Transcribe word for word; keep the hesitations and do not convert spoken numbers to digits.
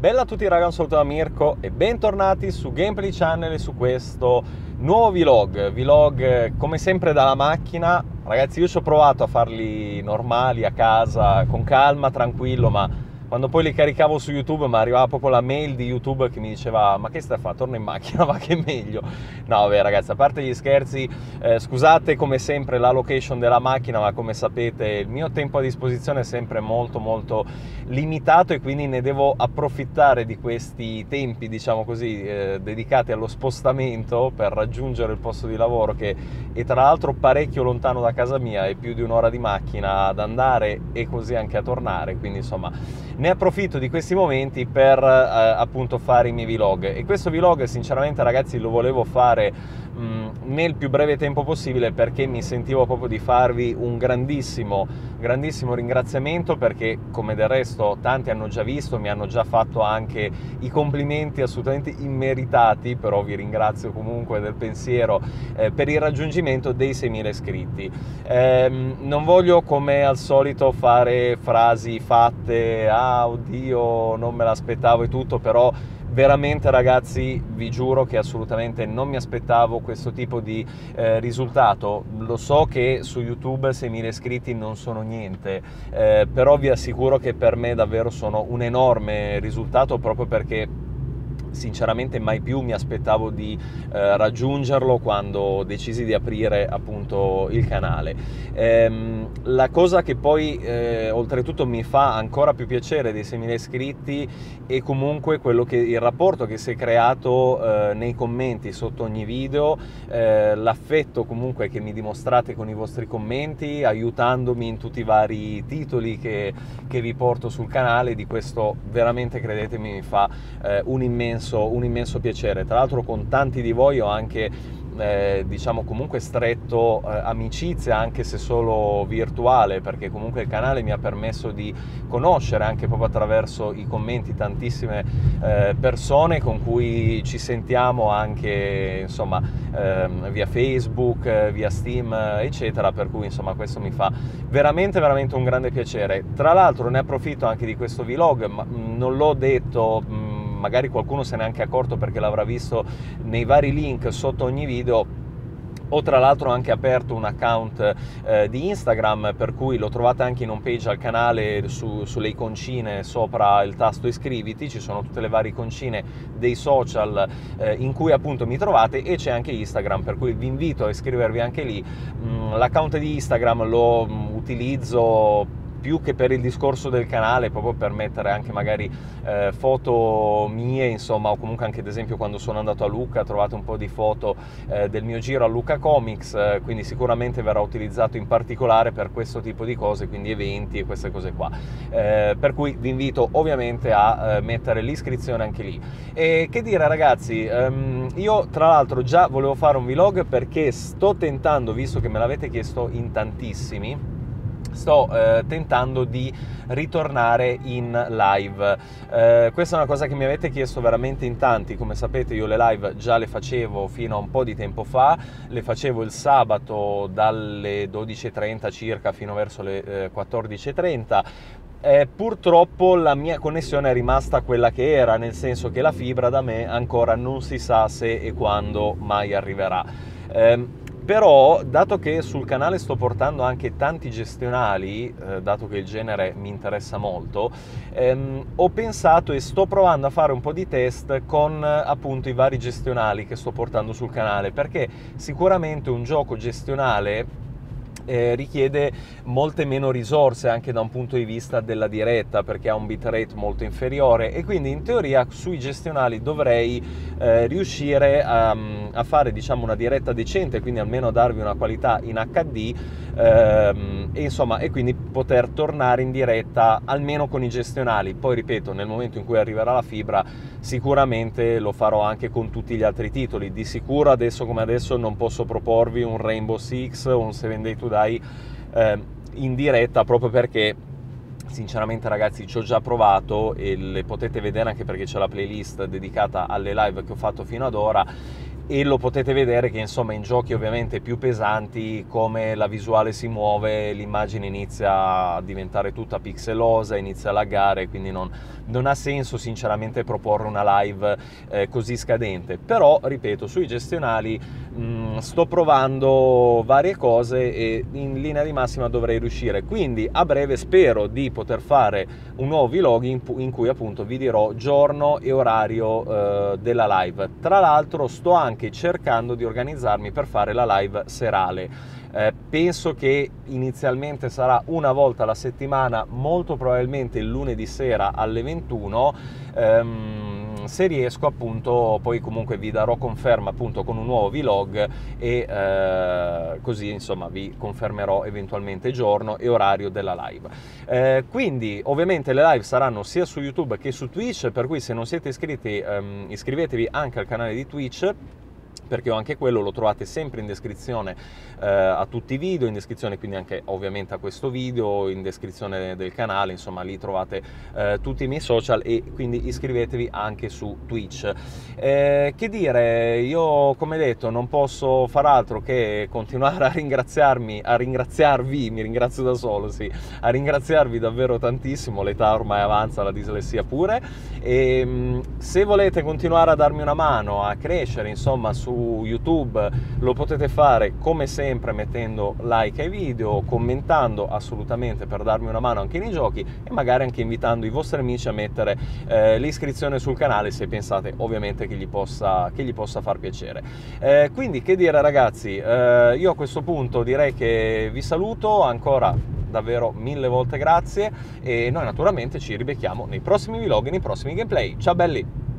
Bella a tutti ragazzi, un saluto da Mirko e bentornati su Gameplay Channel e su questo nuovo vlog, vlog come sempre dalla macchina. Ragazzi, io ci ho provato a farli normali a casa, con calma, tranquillo, ma quando poi li caricavo su YouTube mi arrivava proprio la mail di YouTube che mi diceva ma che stai a fare, torna in macchina, va che è meglio. No vabbè ragazzi, a parte gli scherzi, eh, scusate come sempre la location della macchina, ma come sapete il mio tempo a disposizione è sempre molto molto limitato e quindi ne devo approfittare di questi tempi, diciamo così, eh, dedicati allo spostamento per raggiungere il posto di lavoro, che è tra l'altro parecchio lontano da casa mia, è più di un'ora di macchina ad andare e così anche a tornare, quindi insomma ne approfitto di questi momenti per eh, appunto fare i miei vlog. E questo vlog sinceramente ragazzi lo volevo fare mh, nel più breve tempo possibile, perché mi sentivo proprio di farvi un grandissimo grandissimo ringraziamento, perché come del resto tanti hanno già visto, mi hanno già fatto anche i complimenti assolutamente immeritati, però vi ringrazio comunque del pensiero eh, per il raggiungimento dei seimila iscritti. Eh, non voglio come al solito fare frasi fatte a ah, oddio, non me l'aspettavo e tutto, però veramente ragazzi vi giuro che assolutamente non mi aspettavo questo tipo di eh, risultato. Lo so che su YouTube seimila iscritti non sono niente, eh, però vi assicuro che per me davvero sono un enorme risultato, proprio perché sinceramente mai più mi aspettavo di eh, raggiungerlo quando decisi di aprire appunto il canale. Ehm, la cosa che poi eh, oltretutto mi fa ancora più piacere dei seimila iscritti è comunque quello che, il rapporto che si è creato eh, nei commenti sotto ogni video, eh, l'affetto comunque che mi dimostrate con i vostri commenti, aiutandomi in tutti i vari titoli che, che vi porto sul canale. Di questo veramente credetemi mi fa eh, un immenso un immenso piacere. Tra l'altro con tanti di voi ho anche eh, diciamo comunque stretto eh, amicizia, anche se solo virtuale, perché comunque il canale mi ha permesso di conoscere anche proprio attraverso i commenti tantissime eh, persone con cui ci sentiamo anche insomma eh, via Facebook, eh, via Steam eh, eccetera, per cui insomma questo mi fa veramente veramente un grande piacere. Tra l'altro ne approfitto anche di questo vlog, ma mh, non l'ho detto, mh, magari qualcuno se n'è anche accorto perché l'avrà visto nei vari link sotto ogni video. Ho tra l'altro anche aperto un account eh, di Instagram, per cui lo trovate anche in home page al canale, su, sulle iconcine sopra il tasto iscriviti ci sono tutte le varie iconcine dei social eh, in cui appunto mi trovate, e c'è anche Instagram, per cui vi invito a iscrivervi anche lì. Mm, l'account di Instagram lo mm, utilizzo più che per il discorso del canale, proprio per mettere anche magari eh, foto mie, insomma, o comunque anche ad esempio quando sono andato a Lucca trovate un po' di foto eh, del mio giro a Lucca Comics, eh, quindi sicuramente verrà utilizzato in particolare per questo tipo di cose, quindi eventi e queste cose qua, eh, per cui vi invito ovviamente a eh, mettere l'iscrizione anche lì. E che dire ragazzi, ehm, io tra l'altro già volevo fare un vlog perché sto tentando, visto che me l'avete chiesto in tantissimi, sto eh, tentando di ritornare in live. Eh, questa è una cosa che mi avete chiesto veramente in tanti. Come sapete io le live già le facevo fino a un po' di tempo fa, le facevo il sabato dalle dodici e trenta circa fino verso le eh, quattordici e trenta. Eh, purtroppo la mia connessione è rimasta quella che era, nel senso che la fibra da me ancora non si sa se e quando mai arriverà. Eh, Però, dato che sul canale sto portando anche tanti gestionali, eh, dato che il genere mi interessa molto, ehm, ho pensato e sto provando a fare un po' di test con eh, appunto i vari gestionali che sto portando sul canale, perché sicuramente un gioco gestionale Eh, richiede molte meno risorse anche da un punto di vista della diretta, perché ha un bitrate molto inferiore, e quindi in teoria sui gestionali dovrei eh, riuscire a, a fare diciamo una diretta decente, quindi almeno a darvi una qualità in acca di ehm, e insomma e quindi poter tornare in diretta almeno con i gestionali. Poi ripeto, nel momento in cui arriverà la fibra sicuramente lo farò anche con tutti gli altri titoli. Di sicuro adesso come adesso non posso proporvi un Rainbow Six o un Seven Day to Die in diretta, proprio perché sinceramente ragazzi ci ho già provato e le potete vedere anche perché c'è la playlist dedicata alle live che ho fatto fino ad ora, e lo potete vedere che insomma in giochi ovviamente più pesanti, come la visuale si muove, l'immagine inizia a diventare tutta pixelosa, inizia a laggare, quindi non, non ha senso sinceramente proporre una live eh, così scadente. Però ripeto, sui gestionali mh, sto provando varie cose e in linea di massima dovrei riuscire, quindi a breve spero di poter fare un nuovo vlog in, in cui appunto vi dirò giorno e orario eh, della live. Tra l'altro sto anche cercando di organizzarmi per fare la live serale. Eh, penso che inizialmente sarà una volta alla settimana, molto probabilmente il lunedì sera alle ventuno. Ehm, se riesco appunto poi comunque vi darò conferma appunto con un nuovo vlog e eh, così insomma vi confermerò eventualmente giorno e orario della live. Eh, quindi ovviamente le live saranno sia su YouTube che su Twitch, per cui se non siete iscritti ehm, iscrivetevi anche al canale di Twitch, perché anche quello lo trovate sempre in descrizione eh, a tutti i video, in descrizione quindi anche ovviamente a questo video, in descrizione del canale, insomma lì trovate eh, tutti i miei social e quindi iscrivetevi anche su Twitch. Eh, che dire, io come detto non posso far altro che continuare a ringraziarmi, a ringraziarvi, mi ringrazio da solo, sì, a ringraziarvi davvero tantissimo, l'età ormai avanza, la dislessia pure, e se volete continuare a darmi una mano a crescere insomma su YouTube lo potete fare come sempre mettendo like ai video, commentando assolutamente per darmi una mano anche nei giochi e magari anche invitando i vostri amici a mettere eh, l'iscrizione sul canale se pensate ovviamente che gli possa, che gli possa far piacere. Eh, quindi che dire ragazzi, eh, io a questo punto direi che vi saluto ancora davvero mille volte grazie e noi naturalmente ci ribecchiamo nei prossimi vlog e nei prossimi gameplay. Ciao belli!